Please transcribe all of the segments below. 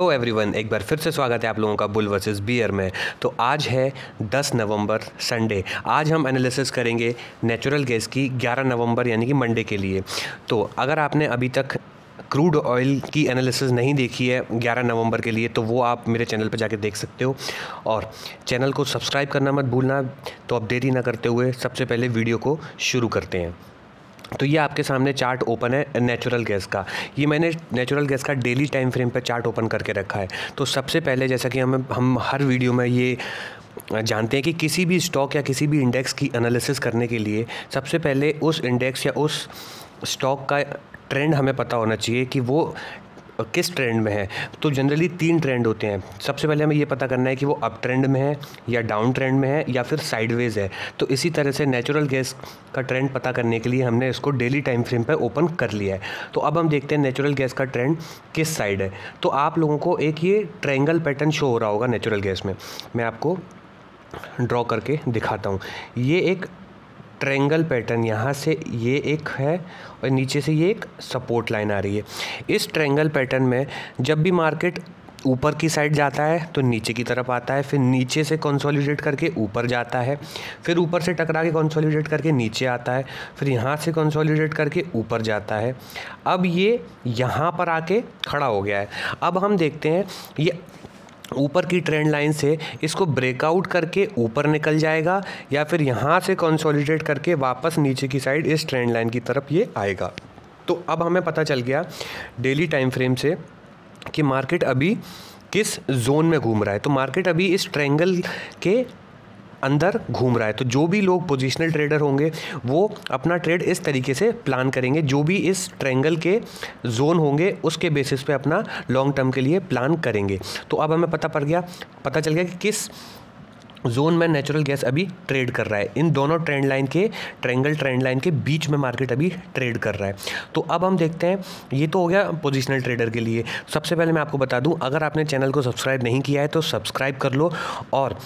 तो एवरीवन एक बार फिर से स्वागत है आप लोगों का बुल वर्सेस बियर में। तो आज है 10 नवंबर संडे। आज हम एनालिसिस करेंगे नेचुरल गैस की 11 नवंबर यानी कि मंडे के लिए। तो अगर आपने अभी तक क्रूड ऑयल की एनालिसिस नहीं देखी है 11 नवंबर के लिए तो वो आप मेरे चैनल पर जाके देख सकते हो और चैनल को सब्सक्राइब करना मत भूलना। तो अब देरी ना करते हुए सबसे पहले वीडियो को शुरू करते हैं। तो ये आपके सामने चार्ट ओपन है नेचुरल गैस का। ये मैंने नेचुरल गैस का डेली टाइम फ्रेम पर चार्ट ओपन करके रखा है। तो सबसे पहले जैसा कि हम हर वीडियो में ये जानते हैं कि किसी भी स्टॉक या किसी भी इंडेक्स की एनालिसिस करने के लिए सबसे पहले उस इंडेक्स या उस स्टॉक का ट्रेंड हमें पता होना चाहिए कि वो किस ट्रेंड में है। तो जनरली 3 ट्रेंड होते हैं। सबसे पहले हमें ये पता करना है कि वो अप ट्रेंड में है या डाउन ट्रेंड में है या फिर साइडवेज है। तो इसी तरह से नेचुरल गैस का ट्रेंड पता करने के लिए हमने इसको डेली टाइम फ्रेम पर ओपन कर लिया है। तो अब हम देखते हैं नेचुरल गैस का ट्रेंड किस साइड है। तो आप लोगों को एक ये ट्रायंगल पैटर्न शो हो रहा होगा नेचुरल गैस में। मैं आपको ड्रॉ करके दिखाता हूँ। ये एक ट्रायंगल पैटर्न, यहाँ से ये एक है और नीचे से ये एक सपोर्ट लाइन आ रही है। इस ट्रायंगल पैटर्न में जब भी मार्केट ऊपर की साइड जाता है तो नीचे की तरफ आता है, फिर नीचे से कंसोलिडेट करके ऊपर जाता है, फिर ऊपर से टकरा के कंसोलिडेट करके नीचे आता है, फिर यहाँ से कंसोलिडेट करके ऊपर जाता है। अब ये यहाँ पर आके खड़ा हो गया है। अब हम देखते हैं ये ऊपर की ट्रेंड लाइन से इसको ब्रेकआउट करके ऊपर निकल जाएगा या फिर यहाँ से कंसोलिडेट करके वापस नीचे की साइड इस ट्रेंड लाइन की तरफ ये आएगा। तो अब हमें पता चल गया डेली टाइम फ्रेम से कि मार्केट अभी किस जोन में घूम रहा है। तो मार्केट अभी इस ट्रायंगल के अंदर घूम रहा है। तो जो भी लोग पोजिशनल ट्रेडर होंगे वो अपना ट्रेड इस तरीके से प्लान करेंगे। जो भी इस ट्रायंगल के जोन होंगे उसके बेसिस पे अपना लॉन्ग टर्म के लिए प्लान करेंगे। तो अब हमें पता चल गया कि किस जोन में नेचुरल गैस अभी ट्रेड कर रहा है। इन दोनों ट्रेंड लाइन के ट्रायंगल ट्रेंड लाइन के बीच में मार्केट अभी ट्रेड कर रहा है। तो अब हम देखते हैं, ये तो हो गया पोजिशनल ट्रेडर के लिए। सबसे पहले मैं आपको बता दूँ, अगर आपने चैनल को सब्सक्राइब नहीं किया है तो सब्सक्राइब कर लो। और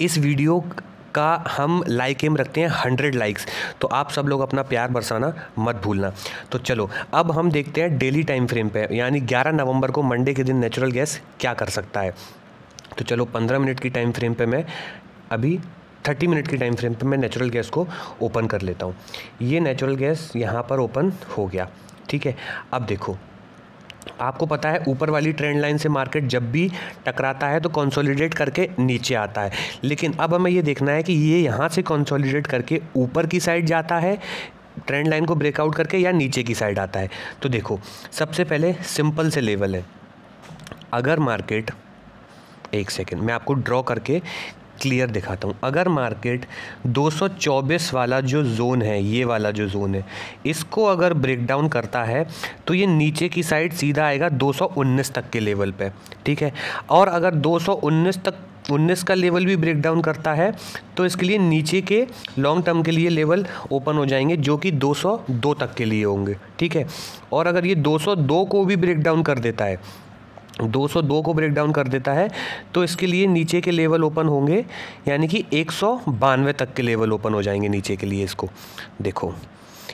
इस वीडियो का हम लाइक एम रखते हैं 100 लाइक्स। तो आप सब लोग अपना प्यार बरसाना मत भूलना। तो चलो अब हम देखते हैं डेली टाइम फ्रेम पे, यानी 11 नवंबर को मंडे के दिन नेचुरल गैस क्या कर सकता है। तो चलो 15 मिनट की टाइम फ्रेम पे मैं अभी 30 मिनट की टाइम फ्रेम पे मैं नेचुरल गैस को ओपन कर लेता हूँ। ये नेचुरल गैस यहाँ पर ओपन हो गया, ठीक है। अब देखो, आपको पता है ऊपर वाली ट्रेंड लाइन से मार्केट जब भी टकराता है तो कंसोलिडेट करके नीचे आता है। लेकिन अब हमें ये देखना है कि ये यहाँ से कंसोलिडेट करके ऊपर की साइड जाता है ट्रेंड लाइन को ब्रेकआउट करके, या नीचे की साइड आता है। तो देखो, सबसे पहले सिंपल से लेवल है। अगर मार्केट, एक सेकेंड मैं आपको ड्रॉ करके क्लियर दिखाता हूँ। अगर मार्केट 224 वाला जो जोन है, ये वाला जो जोन है, इसको अगर ब्रेकडाउन करता है तो ये नीचे की साइड सीधा आएगा 219 तक के लेवल पे, ठीक है। और अगर 219 का लेवल भी ब्रेकडाउन करता है तो इसके लिए नीचे के लॉन्ग टर्म के लिए लेवल ओपन हो जाएंगे जो कि 202 तक के लिए होंगे, ठीक है। और अगर ये 202 को भी ब्रेकडाउन कर देता है, 202 को ब्रेकडाउन कर देता है तो इसके लिए नीचे के लेवल ओपन होंगे, यानी कि 192 तक के लेवल ओपन हो जाएंगे नीचे के लिए। इसको देखो,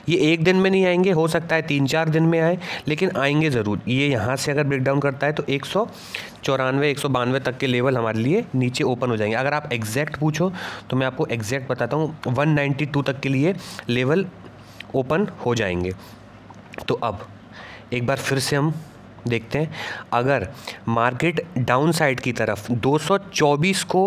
ये एक दिन में नहीं आएंगे, हो सकता है 3-4 दिन में आए, लेकिन आएंगे ज़रूर। ये यहाँ से अगर ब्रेकडाउन करता है तो 194-192 तक के लेवल हमारे लिए नीचे ओपन हो जाएंगे। अगर आप एग्जैक्ट पूछो तो मैं आपको एग्जैक्ट बताता हूँ, 192 तक के लिए लेवल ओपन हो जाएंगे। तो अब एक बार फिर से हम देखते हैं, अगर मार्केट डाउन साइड की तरफ 224 को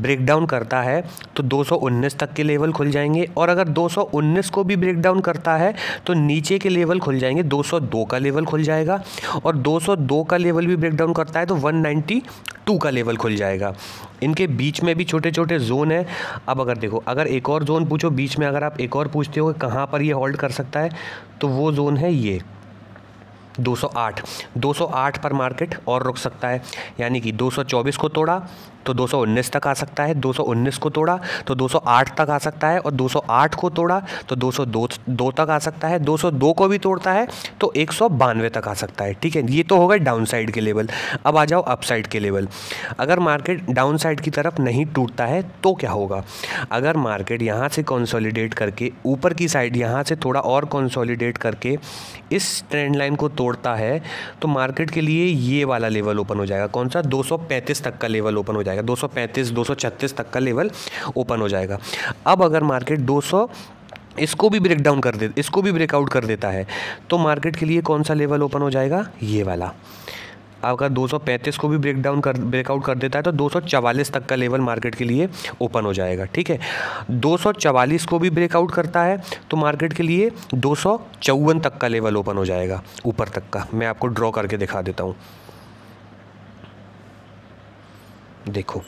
ब्रेकडाउन करता है तो 219 तक के लेवल खुल जाएंगे। और अगर 219 को भी ब्रेकडाउन करता है तो नीचे के लेवल खुल जाएंगे, 202 का लेवल खुल जाएगा। और 202 का लेवल भी ब्रेकडाउन करता है तो 192 का लेवल खुल जाएगा। इनके बीच में भी छोटे छोटे जोन है। अब अगर देखो, अगर एक और जोन पूछो बीच में, अगर आप एक और पूछते हो कहाँ पर ये होल्ड कर सकता है, तो वो जोन है ये 208 पर मार्केट और रुक सकता है। यानी कि 224 को तोड़ा तो 219 तक आ सकता है, 219 को तोड़ा तो 208 तक आ सकता है, और 208 को तोड़ा तो 202 तक आ सकता है। 202 को भी तोड़ता है तो 192 तक आ सकता है, ठीक है। ये तो हो गए डाउन साइड के लेवल। अब आ जाओ अप साइड के लेवल। अगर मार्केट डाउन साइड की तरफ नहीं टूटता है तो क्या होगा? अगर मार्केट यहाँ से कंसोलिडेट करके ऊपर की साइड, यहाँ से थोड़ा और कंसोलिडेट करके इस ट्रेंड लाइन को तोड़ता है तो मार्केट के लिए ये वाला लेवल ओपन हो जाएगा। कौन सा? 235 तक का लेवल ओपन हो जाएगा। 235 236 तक का लेवल ओपन हो जाएगा। अब अगर मार्केट 200 इसको भी ब्रेकआउट कर देता है तो मार्केट के लिए कौन सा लेवल ओपन हो जाएगा? ये वाला। अगर 235 को भी ब्रेकआउट कर देता है तो 244 तक का लेवल मार्केट के लिए ओपन हो जाएगा। ठीक है, 244 को भी ब्रेकआउट करता है तो मार्केट के लिए 254 तक का लेवल ओपन हो जाएगा, ऊपर तक का। मैं आपको ड्रॉ करके दिखा देता हूँ। देखो,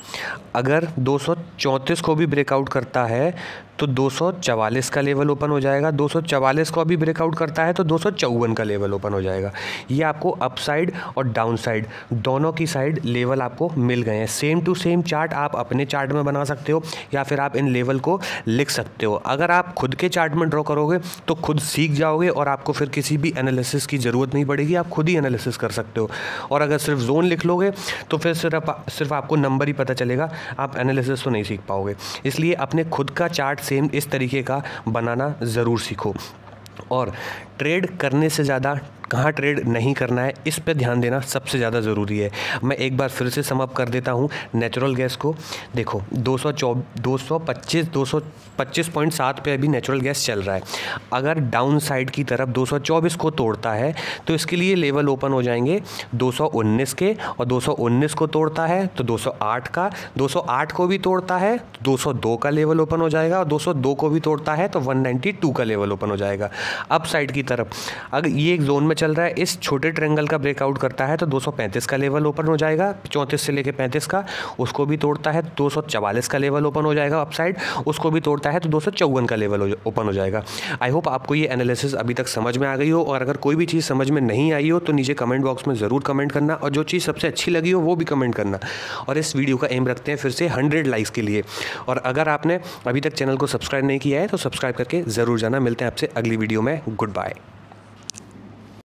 अगर 234 को भी ब्रेकआउट करता है तो 244 का लेवल ओपन हो जाएगा। 244 को भी ब्रेकआउट करता है तो 254 का लेवल ओपन हो जाएगा। ये आपको अपसाइड और डाउनसाइड दोनों की साइड लेवल आपको मिल गए हैं। सेम टू सेम चार्ट आप अपने चार्ट में बना सकते हो या फिर आप इन लेवल को लिख सकते हो। अगर आप खुद के चार्ट में ड्रॉ करोगे तो खुद सीख जाओगे और आपको फिर किसी भी एनालिसिस की ज़रूरत नहीं पड़ेगी, आप खुद ही एनालिसिस कर सकते हो। और अगर सिर्फ जोन लिख लोगे तो फिर सिर्फ आपको नंबर ही पता चलेगा, आप एनालिसिस तो नहीं सीख पाओगे। इसलिए अपने खुद का चार्ट सेम इस तरीके का बनाना ज़रूर सीखो। और ट्रेड करने से ज़्यादा कहाँ ट्रेड नहीं करना है, इस पे ध्यान देना सबसे ज़्यादा ज़रूरी है। मैं एक बार फिर से समअप कर देता हूँ नेचुरल गैस को। देखो 225.7 पे अभी नेचुरल गैस चल रहा है। अगर डाउन साइड की तरफ 224 को तोड़ता है तो इसके लिए लेवल ओपन हो जाएंगे 219 के, और 219 को तोड़ता है तो 208 का, 208 को भी तोड़ता है तो 202 का लेवल ओपन हो जाएगा, और 202 को भी तोड़ता है तो 192 का लेवल ओपन हो जाएगा। अप साइड की तरफ अगर ये एक जोन में चल रहा है, इस छोटे ट्रायंगल का ब्रेकआउट करता है तो 235 का लेवल ओपन हो जाएगा, 34 से लेके 35 का। उसको भी तोड़ता है 244 का लेवल ओपन हो जाएगा अपसाइड, उसको भी तोड़ता है तो 254 का लेवल ओपन हो जाएगा। आई होप आपको ये एनालिसिस अभी तक समझ में आ गई हो, और अगर कोई भी चीज़ समझ में नहीं आई हो तो नीचे कमेंट बॉक्स में ज़रूर कमेंट करना, और जो चीज़ सबसे अच्छी लगी हो वो भी कमेंट करना। और इस वीडियो का एम रखते हैं फिर से 100 लाइक्स के लिए। और अगर आपने अभी तक चैनल को सब्सक्राइब नहीं किया है तो सब्सक्राइब करके ज़रूर जाना। मिलते हैं आपसे अगली वीडियो में। Good bye.